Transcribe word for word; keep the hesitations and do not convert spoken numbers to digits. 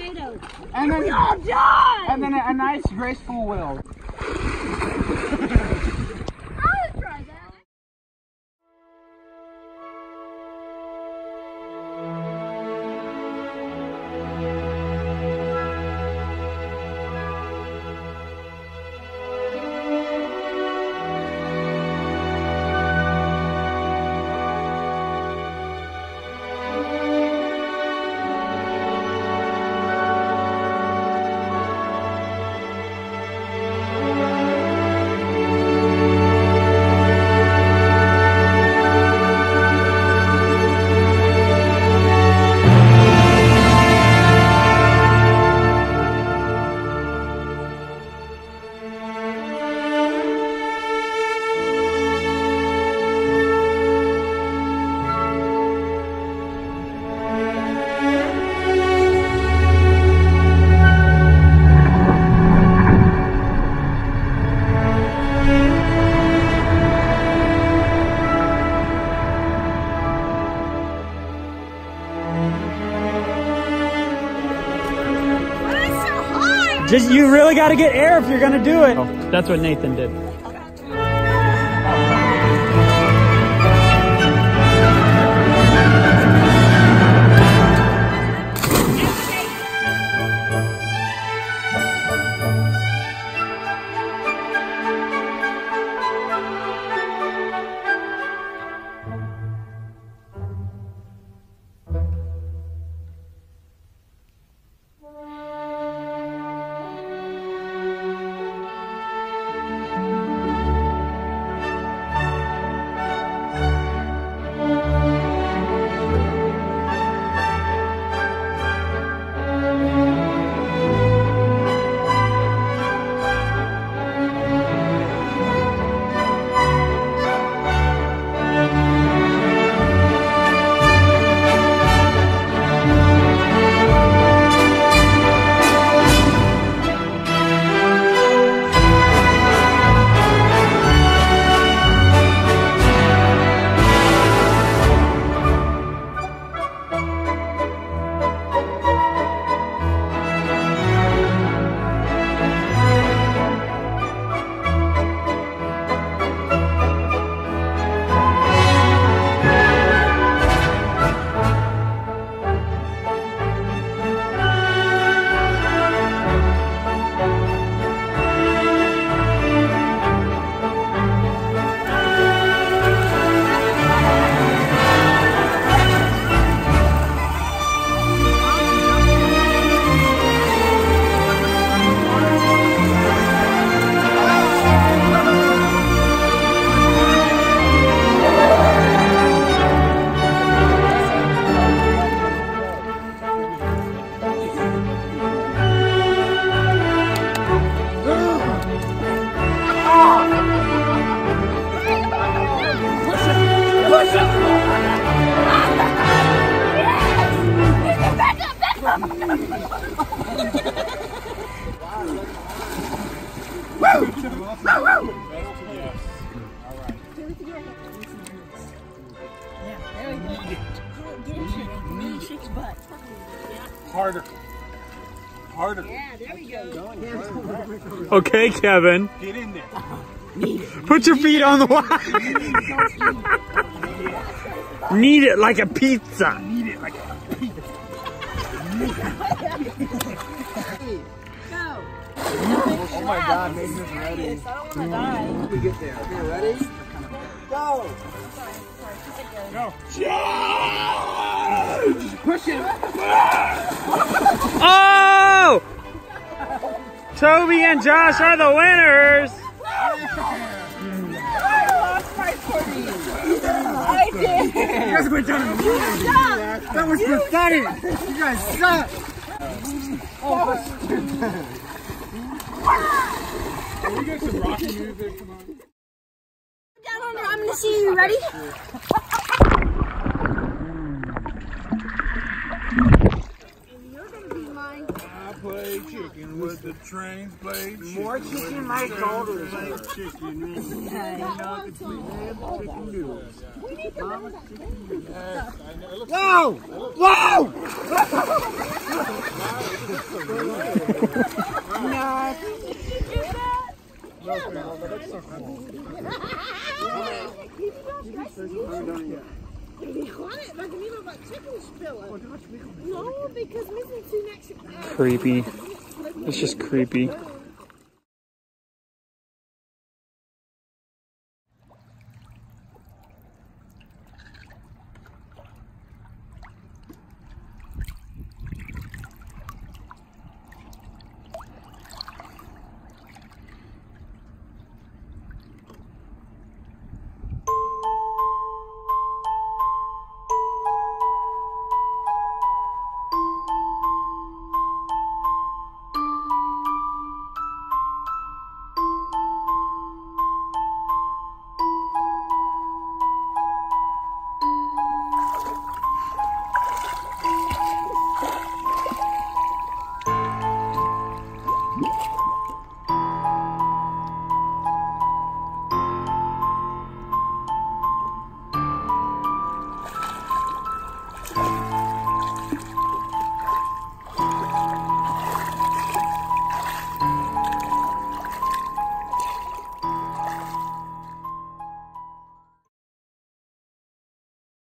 tornado. And then we all die. And then a, a nice, graceful will. Just, you really got to get air if you're going to do it. Oh, that's what Nathan did. Harder. Harder. Yeah, there we go. Okay, Kevin. Get in there. Put your feet on the wire. Knead it like a pizza. Knead it like a pizza. Go. Oh my God, Nathan is ready. I don't want to die. We get there. Okay, ready? Go. Go. Charge! Push it! Oh! Toby and Josh are the winners! I lost by forty. I did! You guys went down in the water. That was you pathetic! Suck. You guys suck! Oh, can we get some rock music? Come on. Down under, I'm gonna see you. Ready? Play chicken with the trains, play chicken. More chicken, my shoulders. Chicken noodles. We need to know that. Whoa! Whoa! No. Did you do that? No, no, no, that's so cool. Creepy. It's just creepy.